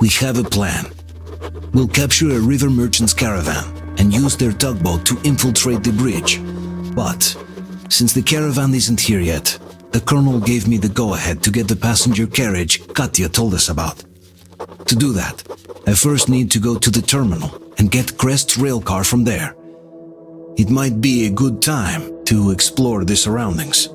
We have a plan. We'll capture a river merchant's caravan and use their tugboat to infiltrate the bridge. But since the caravan isn't here yet, the colonel gave me the go-ahead to get the passenger carriage Katya told us about. To do that, I first need to go to the terminal and get Crest's railcar from there. It might be a good time to explore the surroundings.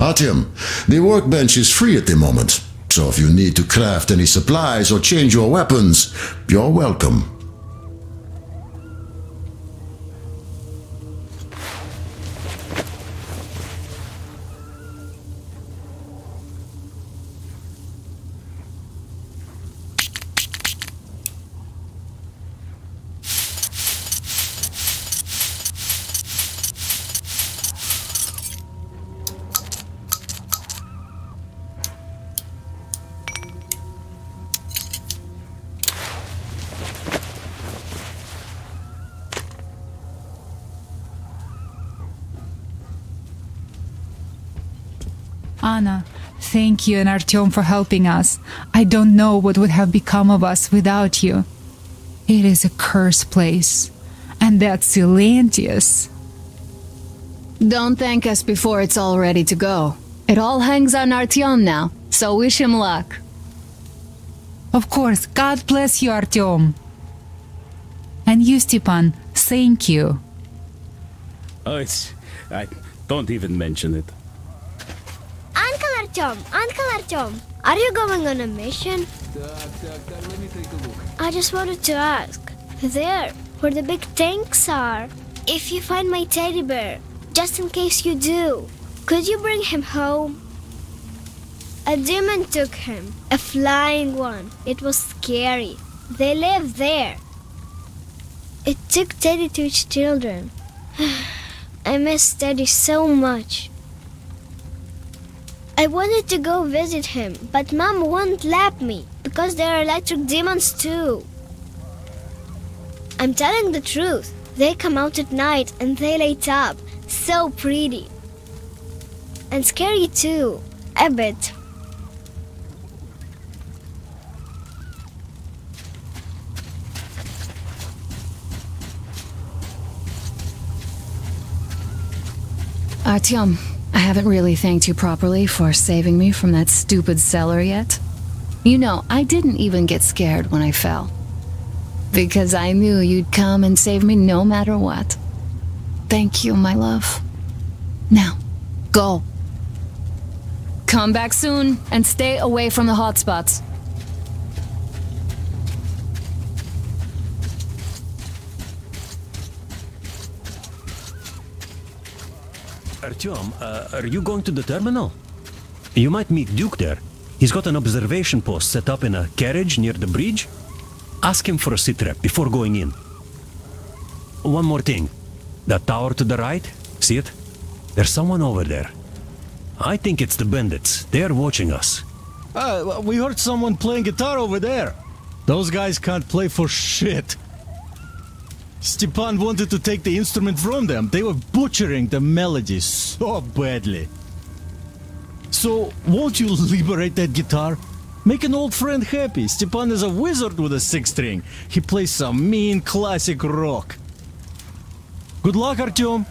Artyom, the workbench is free at the moment, so if you need to craft any supplies or change your weapons, you're welcome. Anna, thank you and Artyom for helping us. I don't know what would have become of us without you. It is a cursed place. And that Silantius. Don't thank us before it's all ready to go. It all hangs on Artyom now, so wish him luck. Of course, God bless you, Artyom. And you, Stepan, thank you. Oh, I don't even mention it. Uncle Artyom, are you going on a mission? Let me take a look. I just wanted to ask, there, where the big tanks are, if you find my teddy bear, just in case you do, could you bring him home? A demon took him, a flying one. It was scary. They live there. It took Teddy to its children. I miss Teddy so much. I wanted to go visit him, but Mom won't let me, because there are electric demons too. I'm telling the truth. They come out at night and they light up. So pretty. And scary too. A bit. Artyom. I haven't really thanked you properly for saving me from that stupid cellar yet. You know, I didn't even get scared when I fell. Because I knew you'd come and save me no matter what. Thank you, my love. Now, go. Come back soon and stay away from the hot spots. Artyom, are you going to the terminal? You might meet Duke there. He's got an observation post set up in a carriage near the bridge. Ask him for a sitrep before going in. One more thing. That tower to the right, see it? There's someone over there. I think it's the bandits. They're watching us. We heard someone playing guitar over there. Those guys can't play for shit. Stepan wanted to take the instrument from them. They were butchering the melody so badly. So, won't you liberate that guitar? Make an old friend happy. Stepan is a wizard with a six string. He plays some mean classic rock. Good luck, Artyom.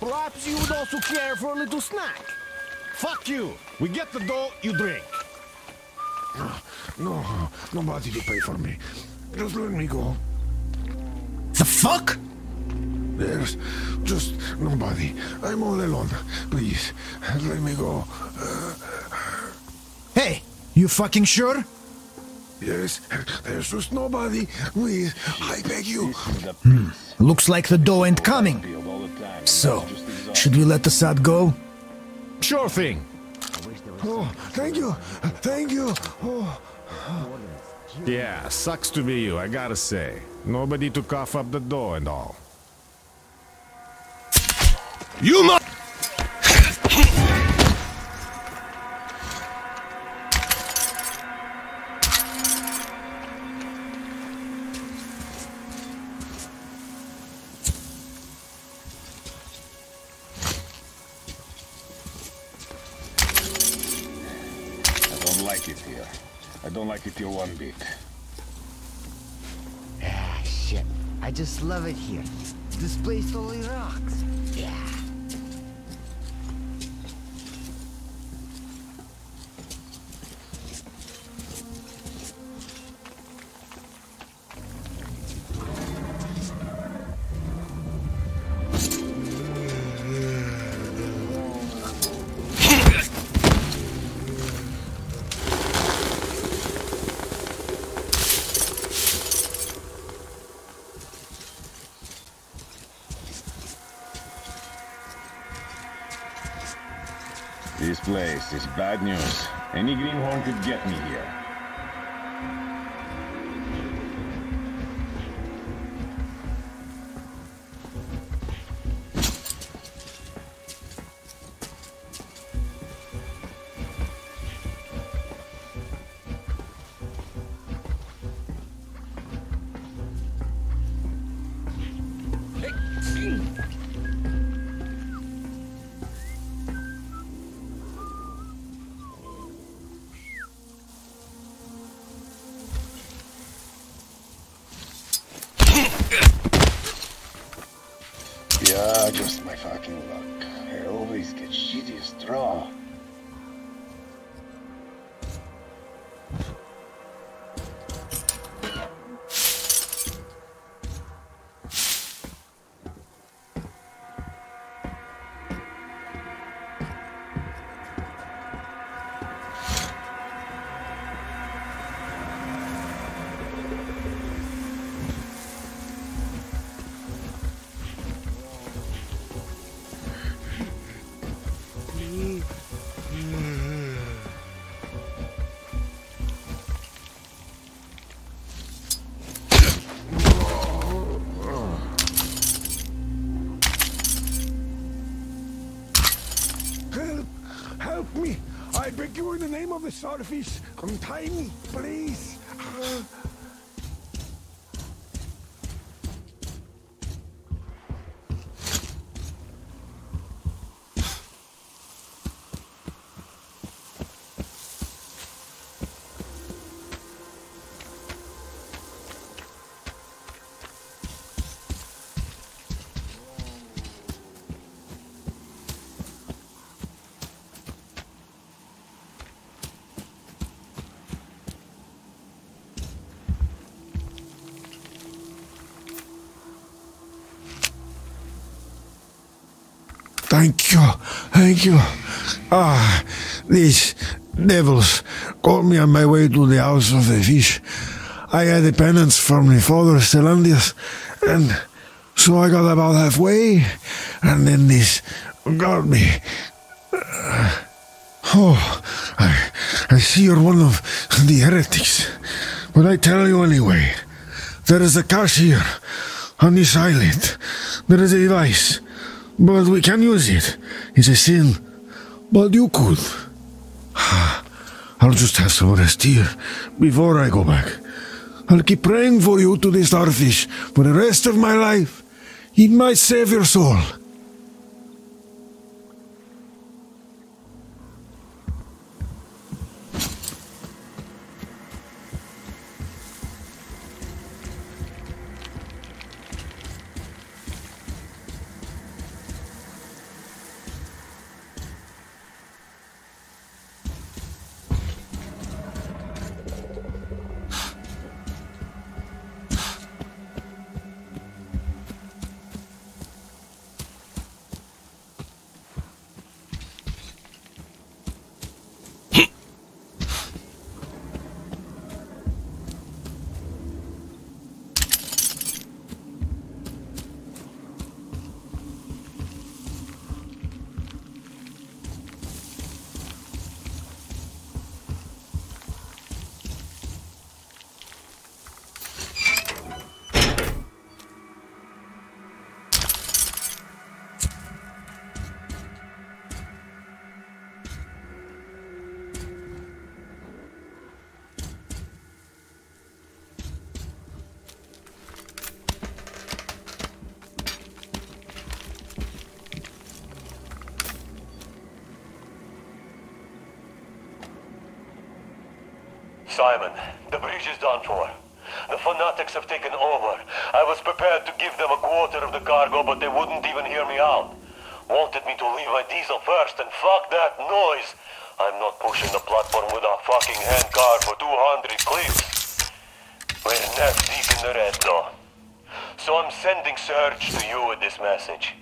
Perhaps you would also care for a little snack. Fuck you! We get the dough, you drink. No, nobody to pay for me. Just let me go. The fuck? There's just nobody. I'm all alone. Please, let me go. Hey, you fucking sure? Yes, there's just nobody. Please, I beg you. Looks like the dough ain't coming. So, should we let the sad go? Sure thing. Oh, thank you. Thank you. Oh. Yeah, sucks to be you, I gotta say. Nobody to cough up the dough and all. You must... You one bit. Ah, shit. I just love it here. This place totally rocks. Yeah. This is bad news. Any greenhorn could get me here. Just my fucking luck. I always get shittiest draw. The Tsarfish, come tie me, please. Thank you, thank you. Ah, these devils caught me on my way to the house of the fish. I had a penance from my father, Silantius, and so I got about halfway, and then this got me. I see you're one of the heretics, but I tell you anyway, there is a cache here, on this island. There is a device. But we can use it. It's a sin. But you could. I'll just have some rest here before I go back. I'll keep praying for you to the Starfish for the rest of my life. It might save your soul. Simon. The bridge is done for. The fanatics have taken over. I was prepared to give them a quarter of the cargo, but they wouldn't even hear me out. Wanted me to leave my diesel first, and fuck that noise! I'm not pushing the platform with a fucking handcar for 200 clips. We're neck deep in the red, though. So I'm sending Serge to you with this message.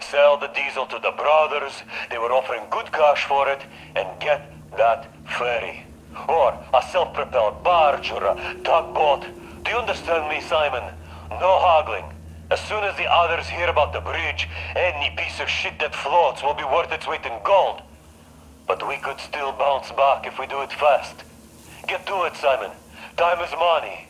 Sell the diesel to the brothers, they were offering good cash for it, and get that ferry. Or a self-propelled barge or a tugboat. Do you understand me, Simon? No haggling. As soon as the others hear about the bridge, any piece of shit that floats will be worth its weight in gold. But we could still bounce back if we do it fast. Get to it, Simon. Time is money.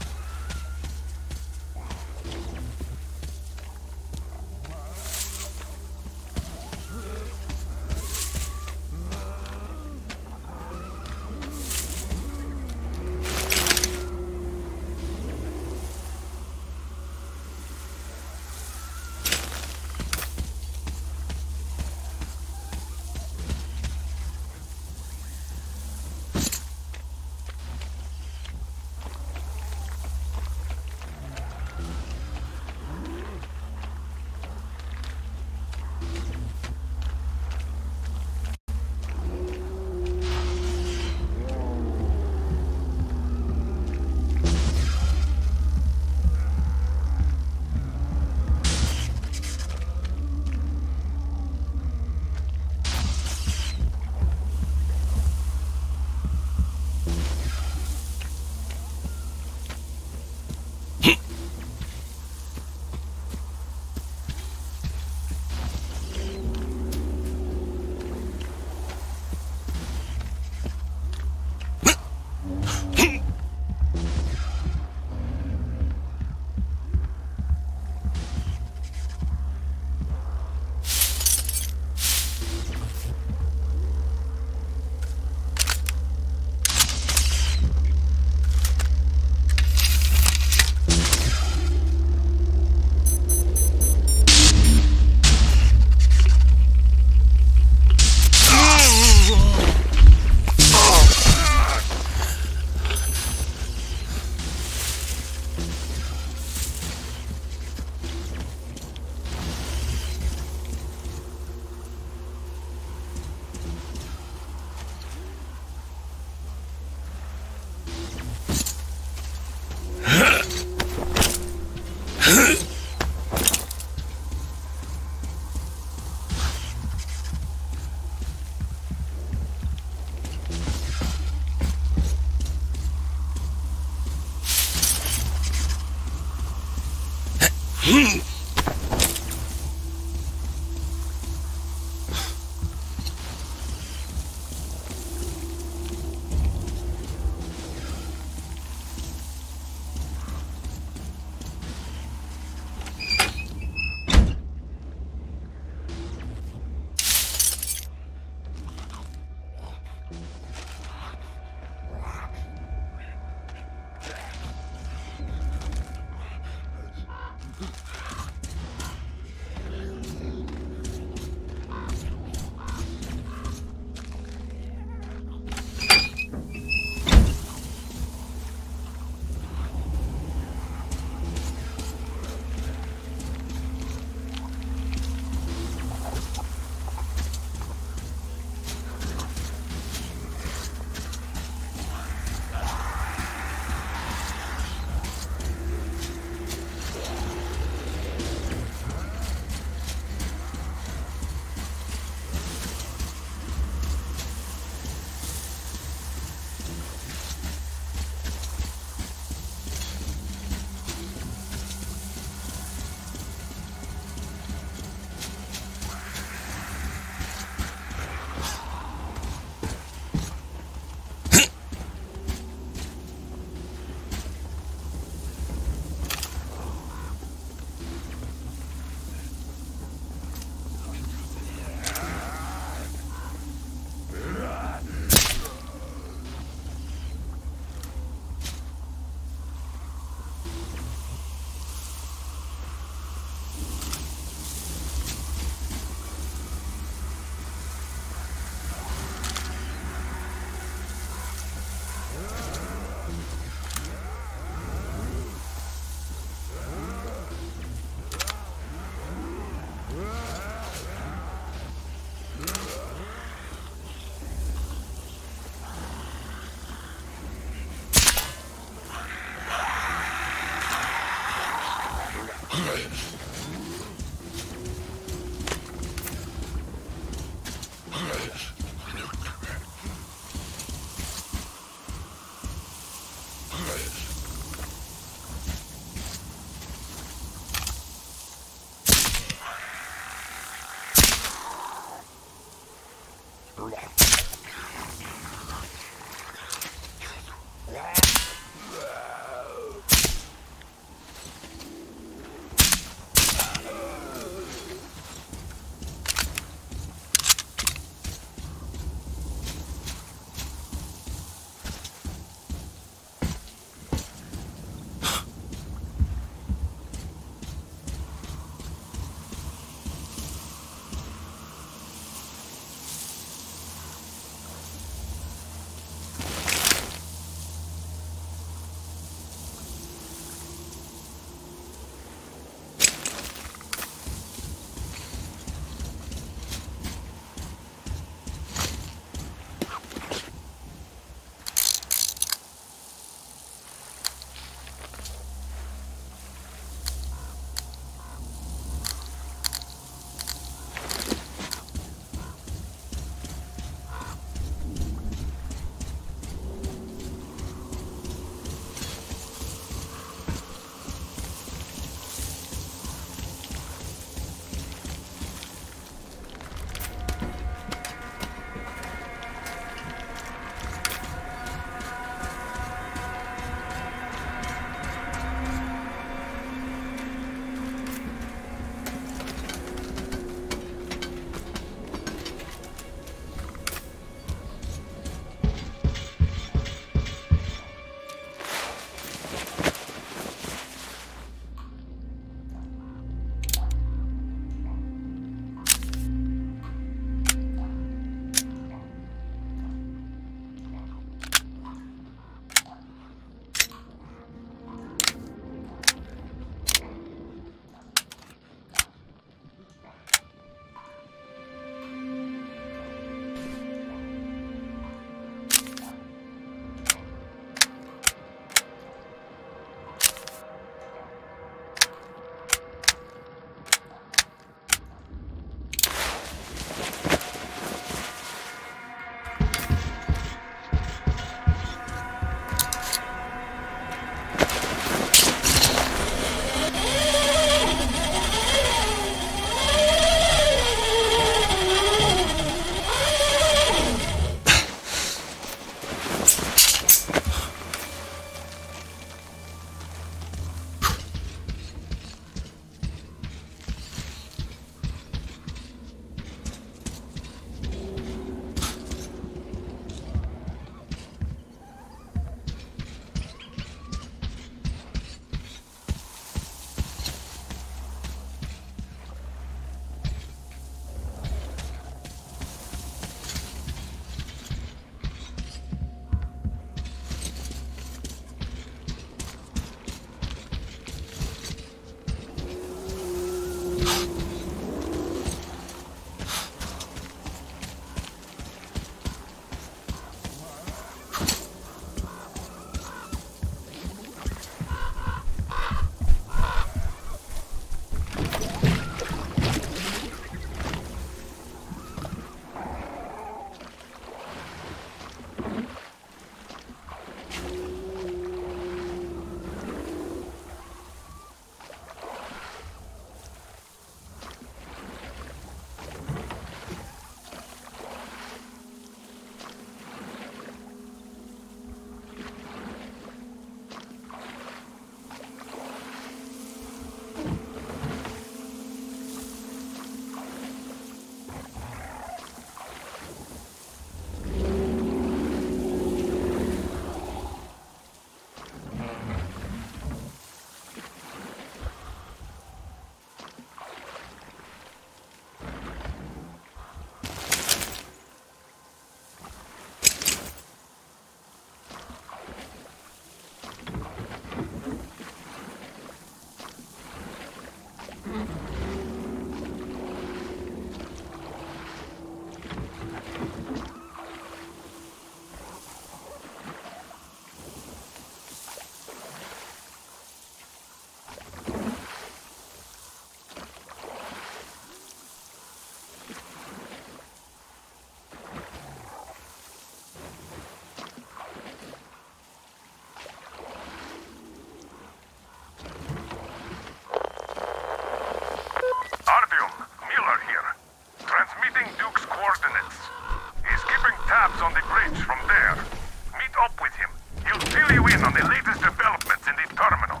fill you in on the latest developments in the terminal.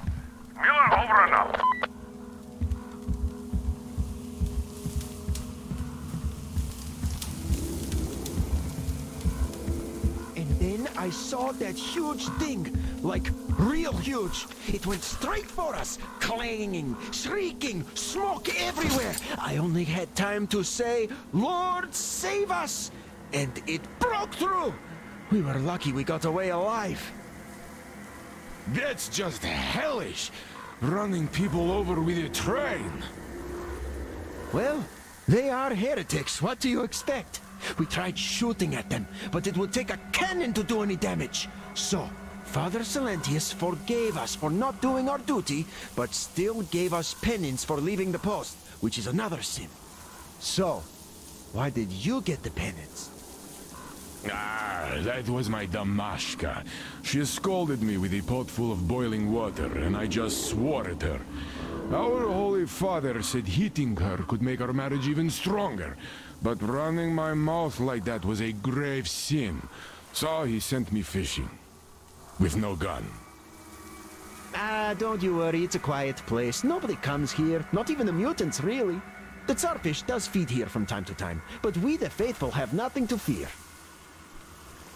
Miller, over and out. And then I saw that huge thing, like real huge. It went straight for us, clanging, shrieking, smoke everywhere. I only had time to say, Lord, save us! And it broke through! We were lucky we got away alive. That's just hellish! Running people over with a train! Well, they are heretics. What do you expect? We tried shooting at them, but it would take a cannon to do any damage. So, Father Silantius forgave us for not doing our duty, but still gave us penance for leaving the post, which is another sin. So, why did you get the penance? Ah, that was my Damashka. She scolded me with a pot full of boiling water, and I just swore at her. Our Holy Father said hitting her could make our marriage even stronger, but running my mouth like that was a grave sin. So he sent me fishing. With no gun. Ah, don't you worry, it's a quiet place. Nobody comes here, not even the mutants, really. The Tsarfish does feed here from time to time, but we, the faithful, have nothing to fear.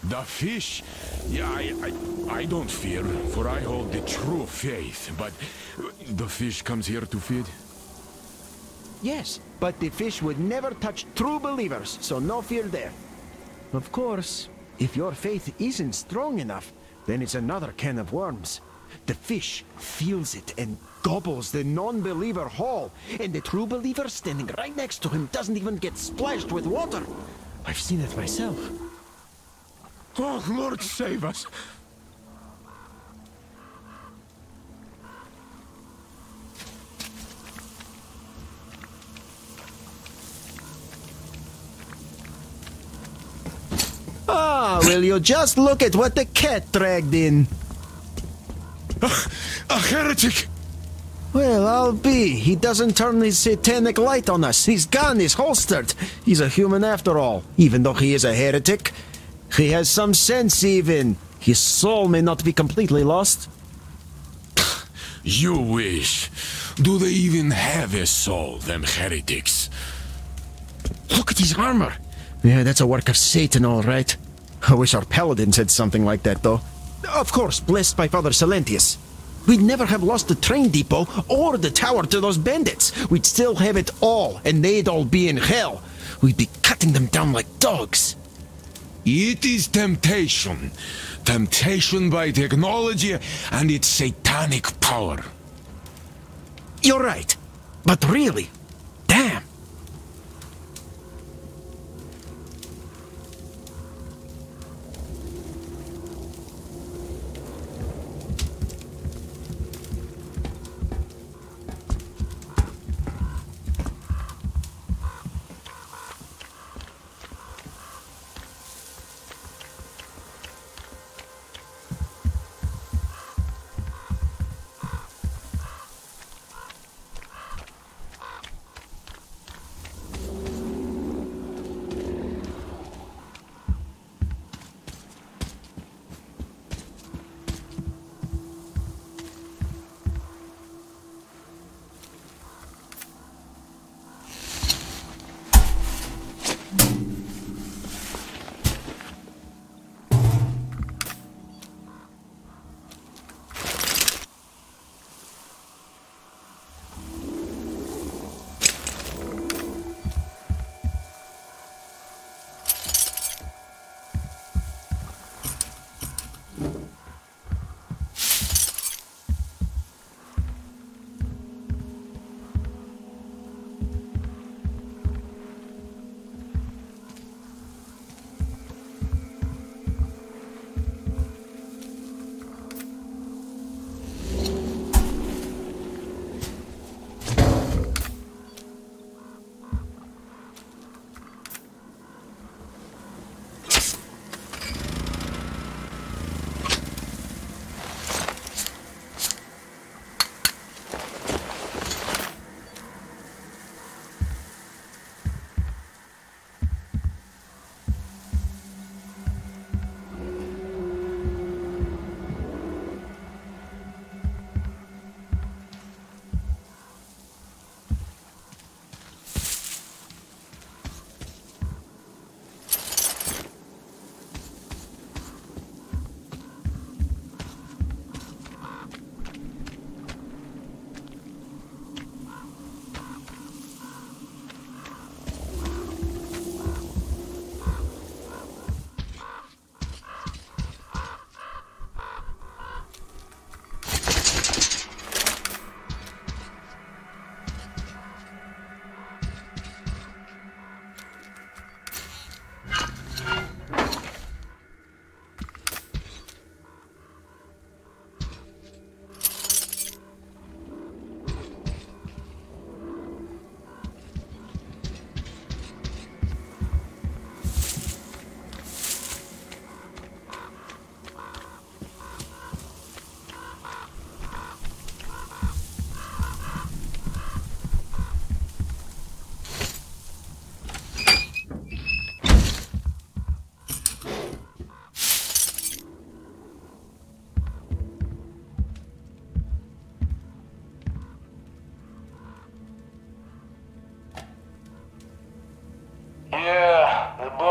The fish? Yeah, I don't fear, for I hold the true faith, but the fish comes here to feed? Yes, but the fish would never touch true believers, so no fear there. Of course, if your faith isn't strong enough, then it's another can of worms. The fish feels it and gobbles the non-believer whole, and the true believer standing right next to him doesn't even get splashed with water. I've seen it myself. Oh, Lord, save us! Ah, will you just look at what the cat dragged in? A heretic! Well, I'll be. He doesn't turn his satanic light on us. His gun is holstered. He's a human after all, even though he is a heretic. He has some sense, even. His soul may not be completely lost. You wish. Do they even have a soul, them heretics? Look at his armor. Yeah, that's a work of Satan, all right. I wish our paladins had something like that, though. Of course, blessed by Father Silantius. We'd never have lost the train depot or the tower to those bandits. We'd still have it all, and they'd all be in hell. We'd be cutting them down like dogs. It is temptation. Temptation by technology and its satanic power. You're right. But really, damn.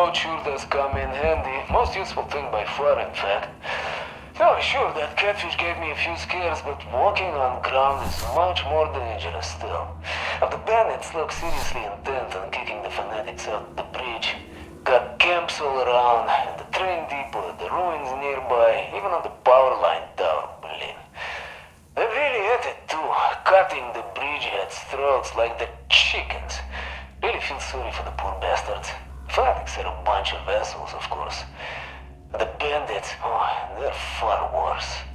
note sure does come in handy. Most useful thing by far, in fact. No, sure, that catfish gave me a few scares, but walking on ground is much more dangerous still. If the bandits look seriously intent on kicking the fanatics out the bridge. Got camps all around, at the train depot, the ruins nearby, even on the power line down, Berlin. They really hit it too, cutting the bridgeheads' throats like the chickens. Really feel sorry for the poor bastards. Fanatics are a bunch of assholes, of course. The bandits, oh, they're far worse.